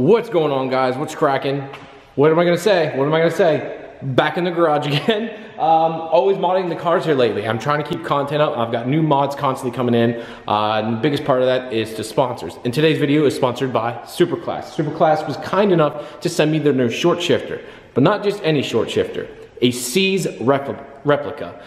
What's going on, guys? What's cracking? What am I gonna say? What am I gonna say? Back in the garage again. Always modding the cars here lately. I'm trying to keep content up. I've got new mods constantly coming in. And the biggest part of that is to sponsors. And today's video is sponsored by SuperKlasse. SuperKlasse was kind enough to send me their new short shifter, but not just any short shifter, a C's replica.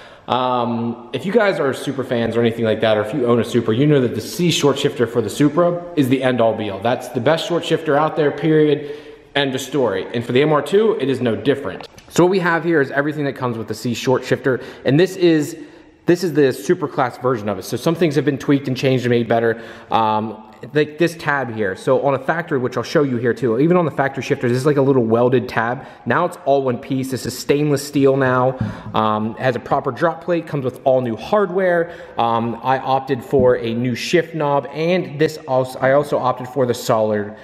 If you guys are super fans or anything like that, or if you own a Supra, you know that the C short shifter for the Supra is the end all be all. That's the best short shifter out there, period, end of story. And for the MR2, it is no different. So what we have here is everything that comes with the C short shifter, and this is the SuperKlasse version of it. So some things have been tweaked and changed and made better. Like this tab here. So on a factory, which I'll show you here too, even on the factory shifters, this is like a little welded tab. Now it's all one piece. This is stainless steel now. It has a proper drop plate, comes with all new hardware. I opted for a new shift knob, and I also opted for the solid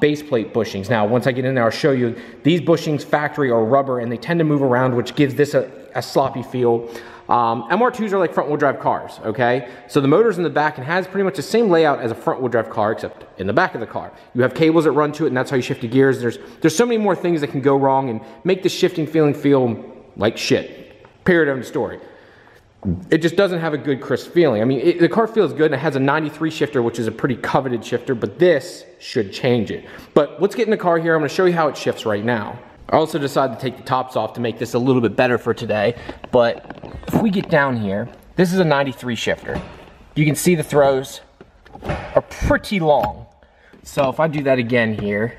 base plate bushings. Now, once I get in there, I'll show you. These bushings, factory, are rubber, and they tend to move around, which gives this a sloppy feel. MR2s are like front wheel drive cars, okay? So the motor's in the back and has pretty much the same layout as a front wheel drive car, except in the back of the car. You have cables that run to it, and that's how you shift the gears. There's so many more things that can go wrong and make the shifting feeling feel like shit. Period, end of story. It just doesn't have a good crisp feeling. I mean, the car feels good, and it has a 93 shifter, which is a pretty coveted shifter, but this should change it. But let's get in the car here. I'm gonna show you how it shifts right now. I also decided to take the tops off to make this a little bit better for today, but if we get down here, this is a 93 shifter. You can see the throws are pretty long. So if I do that again here,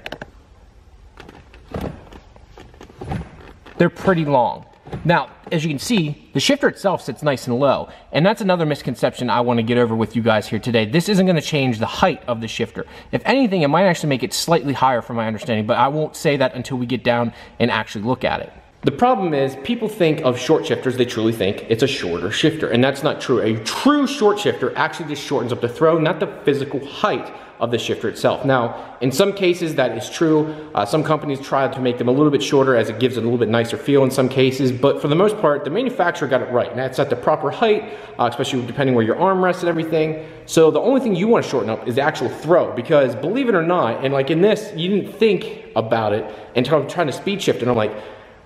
they're pretty long. Now, as you can see, the shifter itself sits nice and low, and that's another misconception I want to get over with you guys here today. This isn't going to change the height of the shifter. If anything, it might actually make it slightly higher from my understanding, but I won't say that until we get down and actually look at it. The problem is, people think of short shifters, they truly think it's a shorter shifter, and that's not true. A true short shifter actually just shortens up the throw, not the physical height of the shifter itself. Now, in some cases that is true. Some companies try to make them a little bit shorter as it gives it a little bit nicer feel in some cases, but for the most part, the manufacturer got it right. Now, it's at the proper height, especially depending where your arm rests and everything. So the only thing you wanna shorten up is the actual throw, because believe it or not, and like in this, you didn't think about it until I'm trying to speed shift, and I'm like,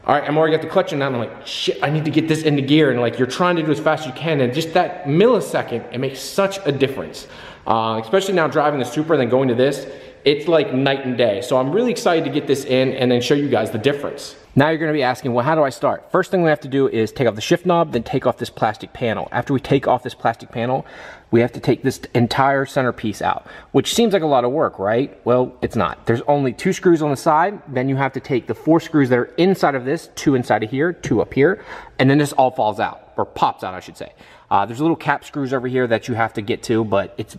all right, I'm already got the clutch in now, and I'm like, shit, I need to get this into gear, and like, you're trying to do as fast as you can, and just that millisecond, it makes such a difference. Especially now driving the Supra and then going to this, it's like night and day. So I'm really excited to get this in and then show you guys the difference. Now you're gonna be asking, well, how do I start? First thing we have to do is take off the shift knob, then take off this plastic panel. After we take off this plastic panel, we have to take this entire centerpiece out, which seems like a lot of work, right? Well, it's not. There's only 2 screws on the side. Then you have to take the 4 screws that are inside of this, 2 inside of here, 2 up here, and then this all falls out, or pops out, I should say. There's little cap screws over here that you have to get to, but it's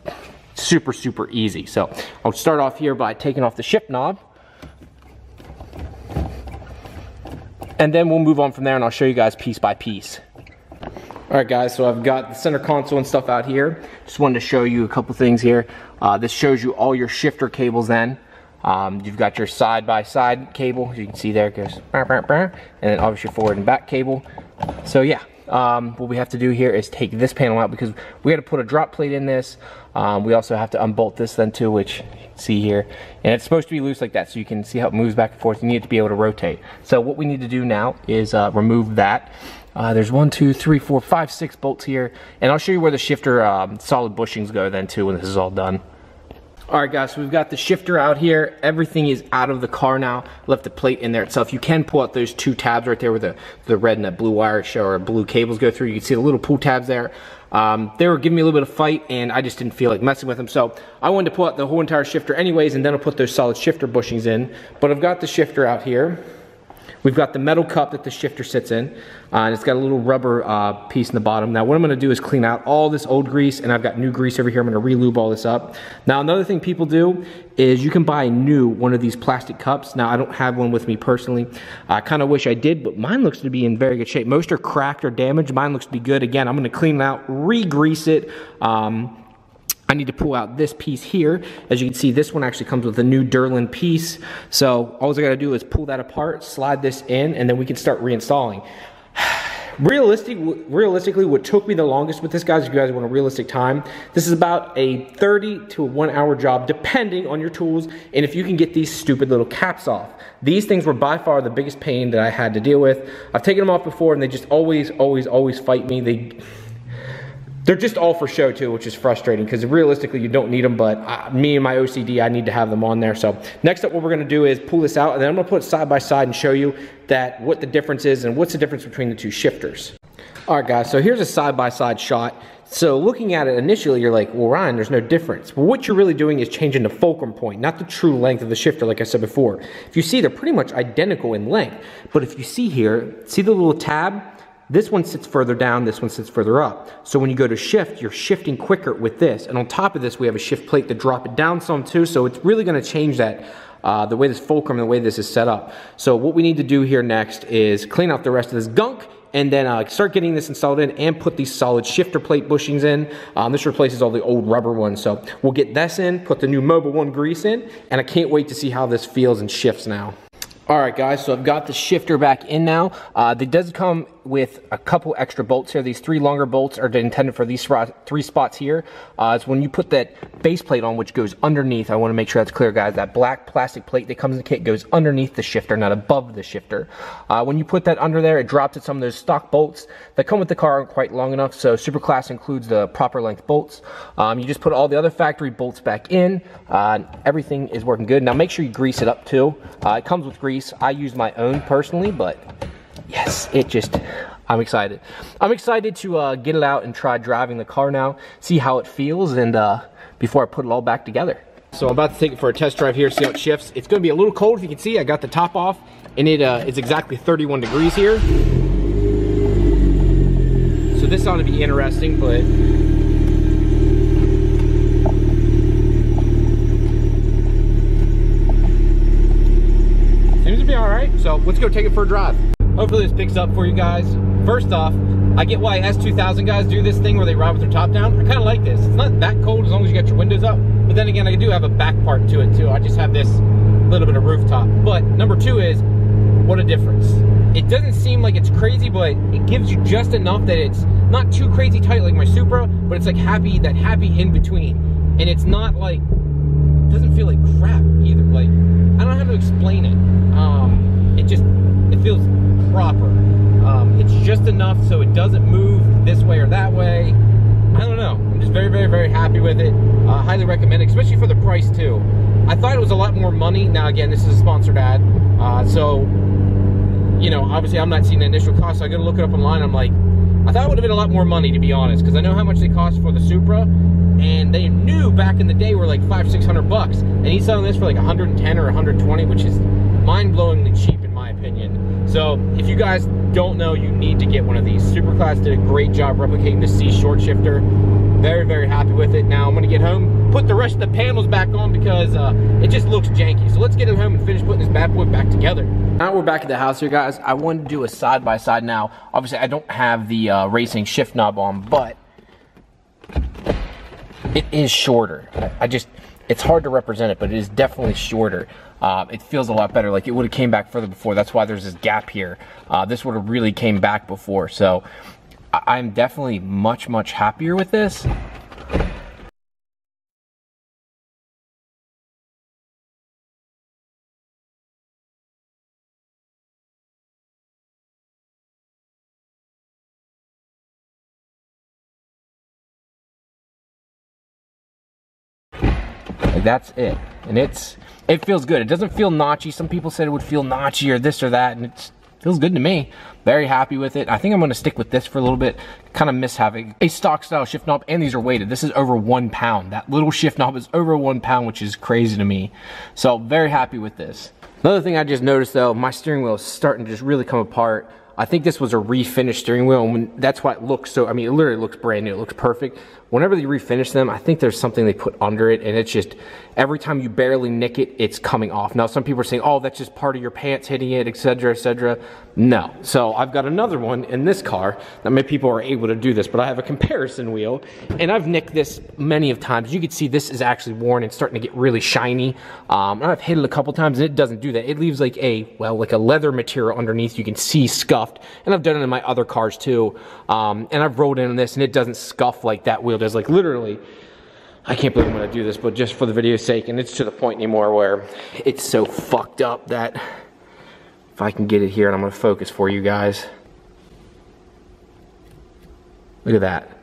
super, super easy. So I'll start off here by taking off the shift knob, and then we'll move on from there, and I'll show you guys piece by piece. All right, guys, so I've got the center console and stuff out here. Just wanted to show you a couple things here. This shows you all your shifter cables then. You've got your side-by-side cable. You can see there it goes, and then obviously your forward and back cable. So yeah, what we have to do here is take this panel out because we had to put a drop plate in this. We also have to unbolt this then too, which you can see here. And it's supposed to be loose like that, so you can see how it moves back and forth. You need it to be able to rotate. So what we need to do now is remove that. There's 1, 2, 3, 4, 5, 6 bolts here. And I'll show you where the shifter solid bushings go then too when this is all done. All right, guys, so we've got the shifter out here. Everything is out of the car now. Left the plate in there itself. You can pull out those 2 tabs right there where the red and that blue wire show, or blue cables go through. You can see the little pull tabs there. They were giving me a little bit of fight, and I just didn't feel like messing with them. So I wanted to pull out the whole entire shifter anyways, and then I'll put those solid shifter bushings in. But I've got the shifter out here. We've got the metal cup that the shifter sits in, and it's got a little rubber piece in the bottom. Now, what I'm gonna do is clean out all this old grease, and I've got new grease over here. I'm gonna re-lube all this up. Now, another thing people do is you can buy a new one of these plastic cups. Now, I don't have one with me personally. I kinda wish I did, but mine looks to be in very good shape. Most are cracked or damaged. Mine looks to be good. Again, I'm gonna clean it out, re-grease it. I need to pull out this piece here. As you can see, this one actually comes with a new Durlin piece. So all I gotta do is pull that apart, slide this in, and then we can start reinstalling. Realistically, what took me the longest with this, guys, if you guys want a realistic time, this is about a 30 to a 1 hour job, depending on your tools, and if you can get these stupid little caps off. These things were by far the biggest pain that I had to deal with. I've taken them off before, and they just always fight me. They're just all for show too, which is frustrating because realistically you don't need them, but me and my OCD, I need to have them on there. So next up, what we're gonna do is pull this out, and then I'm gonna put it side by side and show you that what the difference is and what's the difference between the two shifters. All right, guys, so here's a side by side shot. So looking at it initially, you're like, well, Ryan, there's no difference. But what you're really doing is changing the fulcrum point, not the true length of the shifter, like I said before. If you see, they're pretty much identical in length, but if you see here, see the little tab? This one sits further down, this one sits further up. So when you go to shift, you're shifting quicker with this. And on top of this, we have a shift plate to drop it down some too. So it's really gonna change that, the way this fulcrum, the way this is set up. So what we need to do here next is clean out the rest of this gunk, and then start getting this installed in and put these solid shifter plate bushings in. This replaces all the old rubber ones. So we'll get this in, put the new Mobil 1 grease in, and I can't wait to see how this feels and shifts now. All right, guys, so I've got the shifter back in now. It does come with a couple extra bolts here. These three longer bolts are intended for these three spots here. It's when you put that base plate on, which goes underneath. I wanna make sure that's clear, guys. That black plastic plate that comes in the kit goes underneath the shifter, not above the shifter. When you put that under there, it drops at some of those stock bolts that come with the car aren't quite long enough, so SuperKlasse includes the proper length bolts. You just put all the other factory bolts back in. Everything is working good. Now make sure you grease it up too. It comes with grease. I use my own personally, but yes, I'm excited. I'm excited to get it out and try driving the car now, see how it feels, and before I put it all back together. So I'm about to take it for a test drive here, see how it shifts. It's gonna be a little cold, if you can see, I got the top off, and it is exactly 31 degrees here. So this ought to be interesting, but so let's go take it for a drive. Hopefully this picks up for you guys. First off, I get why S2000 guys do this thing where they ride with their top down. I kind of like this. It's not that cold as long as you got your windows up. But then again, I do have a back part to it too. I just have this little bit of rooftop. But number two is, what a difference. It doesn't seem like it's crazy, but it gives you just enough that it's not too crazy tight like my Supra, but it's like happy, that happy in between. And it's not like, it doesn't feel like crap either. Like, I don't know how to explain it. It feels proper. It's just enough so it doesn't move this way or that way. I don't know. I'm just very, very happy with it. Highly recommend it, especially for the price too. I thought it was a lot more money. Now again, this is a sponsored ad. So, you know, obviously I'm not seeing the initial cost, so I gotta look it up online. I'm like, I thought it would have been a lot more money, to be honest, because I know how much they cost for the Supra, and they knew back in the day were like $500-600 bucks, and he's selling this for like 110 or 120, which is mind-blowingly cheap in my opinion. So if you guys don't know, you need to get one of these. SuperKlasse did a great job replicating the C short shifter. Very, very happy with it. Now I'm gonna get home, put the rest of the panels back on because it just looks janky. So let's get him home and finish putting this bad boy back together. Now we're back at the house here, guys. I wanted to do a side-by-side now. Obviously I don't have the racing shift knob on, but it is shorter. It's hard to represent it, but it is definitely shorter. It feels a lot better. Like, it would have came back further before. That's why there's this gap here. This would have really came back before. So I'm definitely much happier with this. Like, that's it, and it feels good. It doesn't feel notchy. Some people said it would feel notchy or this or that, and it feels good to me. Very happy with it. I think I'm gonna stick with this for a little bit. Kind of miss having a stock style shift knob, and these are weighted. This is over 1 pound. That little shift knob is over 1 pound, which is crazy to me. So very happy with this. Another thing I just noticed though, my steering wheel is starting to just really come apart. I think this was a refinished steering wheel, and that's why it looks so, I mean, it literally looks brand new, it looks perfect. Whenever they refinish them, I think there's something they put under it, and it's just, every time you barely nick it, it's coming off. Now, some people are saying, oh, that's just part of your pants hitting it, etc., etc. No, so I've got another one in this car. Not many people are able to do this, but I have a comparison wheel, and I've nicked this many of times. You can see this is actually worn and starting to get really shiny. And I've hit it a couple times, and it doesn't do that. It leaves like a, well, like a leather material underneath. You can see scuff. scuffed, and I've done it in my other cars too. And I've rode in on this and it doesn't scuff like that wheel does. Like literally, I can't believe I'm gonna do this, but just for the video's sake, and it's to the point anymore where it's so fucked up that if I can get it here, and I'm gonna focus for you guys. Look at that.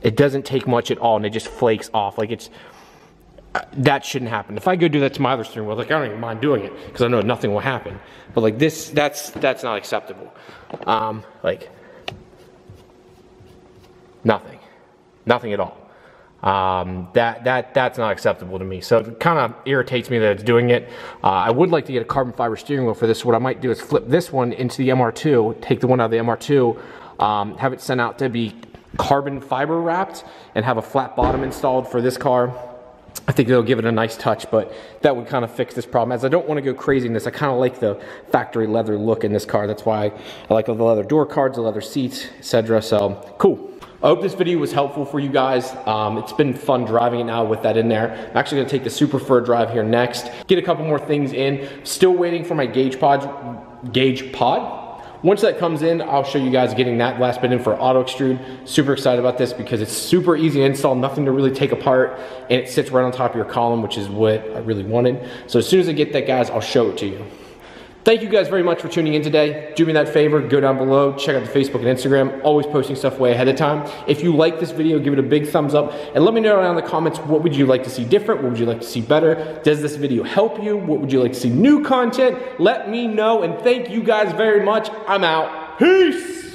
It doesn't take much at all, and it just flakes off. Like it's, that shouldn't happen. If I go do that to my other steering wheel, like I don't even mind doing it, because I know nothing will happen. But like this, that's not acceptable. Like, nothing. Nothing at all. That's not acceptable to me. So it kind of irritates me that it's doing it. I would like to get a carbon fiber steering wheel for this. What I might do is flip this one into the MR2, take the one out of the MR2, have it sent out to be carbon fiber wrapped, and have a flat bottom installed for this car. I think it'll give it a nice touch, but that would kind of fix this problem. As I don't want to go crazy in this, I kind of like the factory leather look in this car. That's why I like all the leather door cards, the leather seats, etc. So cool. I hope this video was helpful for you guys. It's been fun driving it now with that in there. I'm actually gonna take the Super for a drive here next. Get a couple more things in. Still waiting for my gauge pod. Once that comes in, I'll show you guys getting that last bit in for auto extrude. Super excited about this because it's super easy to install, nothing to really take apart, and it sits right on top of your column, which is what I really wanted. So as soon as I get that, guys, I'll show it to you. Thank you guys very much for tuning in today. Do me that favor, go down below, check out the Facebook and Instagram, always posting stuff way ahead of time. If you like this video, give it a big thumbs up, and let me know down in the comments, what would you like to see different? What would you like to see better? Does this video help you? What would you like to see new content? Let me know, and thank you guys very much. I'm out. Peace!